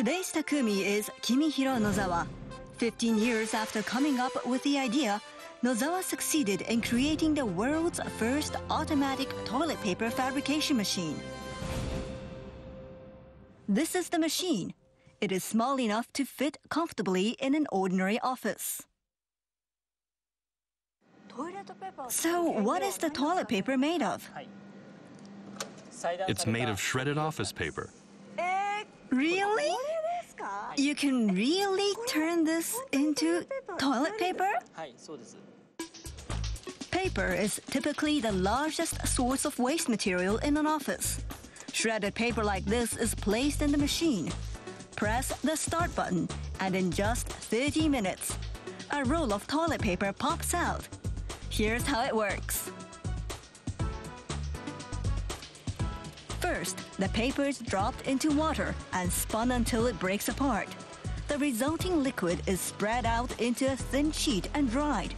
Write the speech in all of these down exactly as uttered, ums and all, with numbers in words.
Today's Takumi is Kimihiro Nozawa. Fifteen years after coming up with the idea, Nozawa succeeded in creating the world's first automatic toilet paper fabrication machine. This is the machine. It is small enough to fit comfortably in an ordinary office. So, what is the toilet paper made of? It's made of shredded office paper. Really? You can really turn this into toilet paper? Paper is typically the largest source of waste material in an office. Shredded paper like this is placed in the machine. Press the start button, and in just thirty minutes, a roll of toilet paper pops out. Here's how it works. First, the paper is dropped into water and spun until it breaks apart. The resulting liquid is spread out into a thin sheet and dried.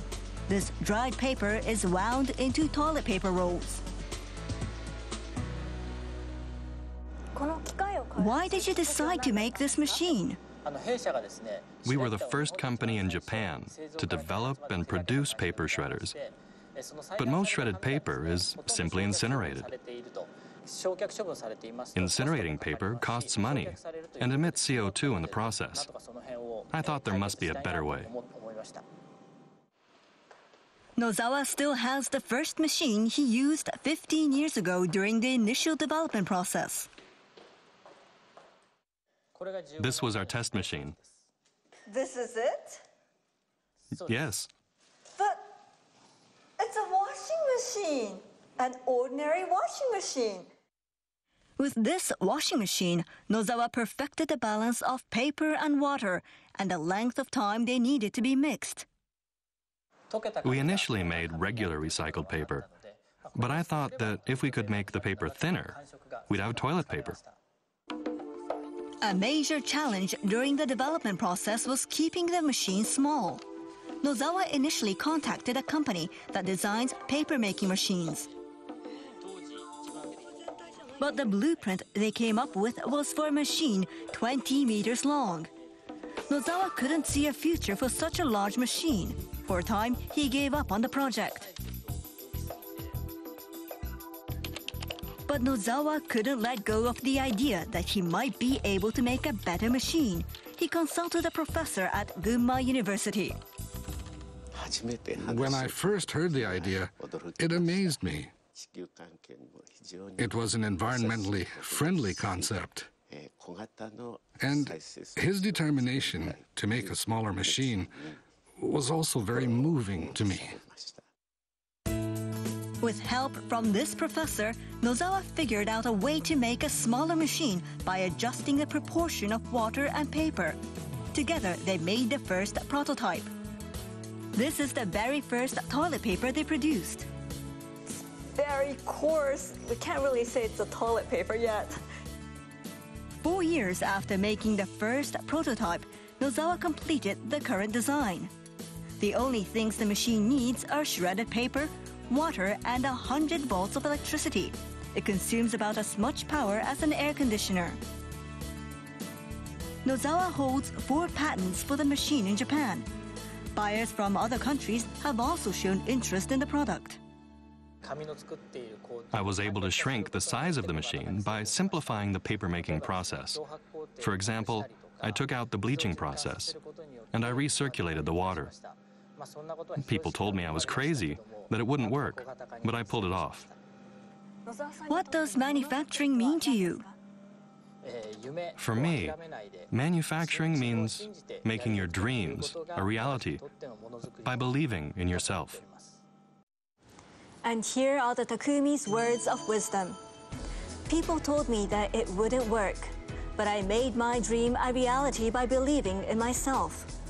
This dried paper is wound into toilet paper rolls. Why did you decide to make this machine? We were the first company in Japan to develop and produce paper shredders. But most shredded paper is simply incinerated. Incinerating paper costs money and emits C O two in the process. I thought there must be a better way. Nozawa still has the first machine he used fifteen years ago during the initial development process. This was our test machine. This is it? Yes. But it's a washing machine. An ordinary washing machine. With this washing machine, Nozawa perfected the balance of paper and water and the length of time they needed to be mixed. We initially made regular recycled paper, but I thought that if we could make the paper thinner, we'd have toilet paper. A major challenge during the development process was keeping the machine small. Nozawa initially contacted a company that designs paper-making machines. But the blueprint they came up with was for a machine twenty meters long. Nozawa couldn't see a future for such a large machine. For a time, he gave up on the project. But Nozawa couldn't let go of the idea that he might be able to make a better machine. He consulted a professor at Gunma University. When I first heard the idea, it amazed me. It was an environmentally friendly concept, and his determination to make a smaller machine was also very moving to me. With help from this professor, Nozawa figured out a way to make a smaller machine by adjusting the proportion of water and paper. Together, they made the first prototype. This is the very first toilet paper they produced. Very coarse. We can't really say it's a toilet paper yet. Four years after making the first prototype, Nozawa completed the current design. The only things the machine needs are shredded paper, water, and one hundred volts of electricity. It consumes about as much power as an air conditioner. Nozawa holds four patents for the machine in Japan. Buyers from other countries have also shown interest in the product. I was able to shrink the size of the machine by simplifying the paper-making process. For example, I took out the bleaching process, and I recirculated the water. People told me I was crazy, that it wouldn't work, but I pulled it off. What does manufacturing mean to you? For me, manufacturing means making your dreams a reality by believing in yourself. And here are the Takumi's words of wisdom. People told me that it wouldn't work, but I made my dream a reality by believing in myself.